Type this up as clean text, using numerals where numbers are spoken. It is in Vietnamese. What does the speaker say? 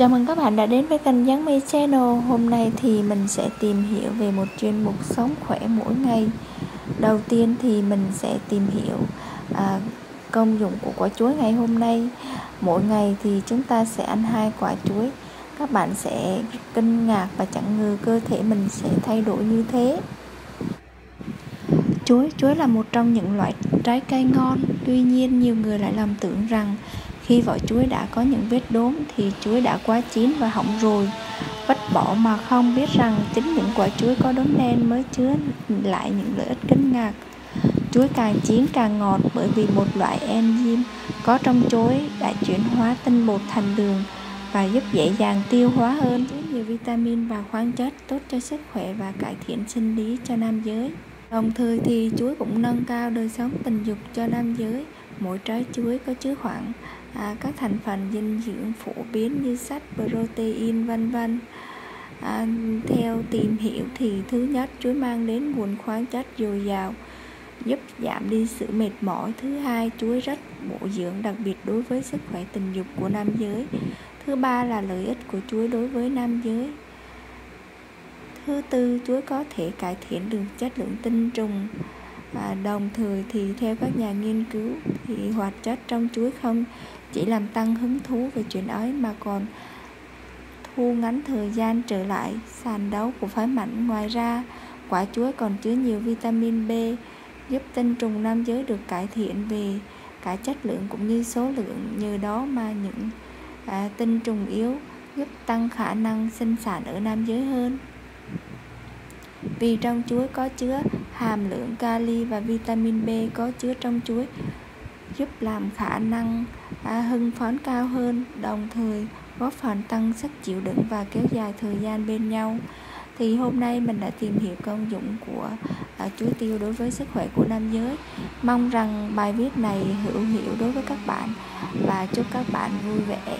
Chào mừng các bạn đã đến với kênh Giang My Channel. Hôm nay thì mình sẽ tìm hiểu về một chuyên mục sống khỏe mỗi ngày. Đầu tiên thì mình sẽ tìm hiểu công dụng của quả chuối ngày hôm nay. Mỗi ngày thì chúng ta sẽ ăn 2 quả chuối. Các bạn sẽ kinh ngạc và chẳng ngờ cơ thể mình sẽ thay đổi như thế. Chuối là một trong những loại trái cây ngon. Tuy nhiên nhiều người lại lầm tưởng rằng khi vỏ chuối đã có những vết đốm thì chuối đã quá chín và hỏng rồi, vứt bỏ, mà không biết rằng chính những quả chuối có đốm đen mới chứa lại những lợi ích kinh ngạc. Chuối càng chín càng ngọt bởi vì một loại enzyme có trong chuối đã chuyển hóa tinh bột thành đường và giúp dễ dàng tiêu hóa hơn. Chứa nhiều vitamin và khoáng chất tốt cho sức khỏe và cải thiện sinh lý cho nam giới. Đồng thời thì chuối cũng nâng cao đời sống tình dục cho nam giới. Mỗi trái chuối có chứa khoảng các thành phần dinh dưỡng phổ biến như sắt, protein, vân vân. Theo tìm hiểu thì thứ nhất, chuối mang đến nguồn khoáng chất dồi dào, giúp giảm đi sự mệt mỏi. Thứ hai, chuối rất bổ dưỡng, đặc biệt đối với sức khỏe tình dục của nam giới. Thứ ba là lợi ích của chuối đối với nam giới. Thứ tư, chuối có thể cải thiện được chất lượng tinh trùng. Đồng thời thì theo các nhà nghiên cứu thì hoạt chất trong chuối không chỉ làm tăng hứng thú về chuyện ấy mà còn thu ngắn thời gian trở lại sàn đấu của phái mạnh. Ngoài ra, quả chuối còn chứa nhiều vitamin B giúp tinh trùng nam giới được cải thiện về cả chất lượng cũng như số lượng, nhờ đó mà những tinh trùng yếu, giúp tăng khả năng sinh sản ở nam giới hơn. Vì trong chuối có chứa hàm lượng kali và vitamin B có chứa trong chuối giúp làm khả năng hưng phấn cao hơn, đồng thời góp phần tăng sức chịu đựng và kéo dài thời gian bên nhau. Thì hôm nay mình đã tìm hiểu công dụng của chuối tiêu đối với sức khỏe của nam giới. Mong rằng bài viết này hữu hiệu đối với các bạn và chúc các bạn vui vẻ.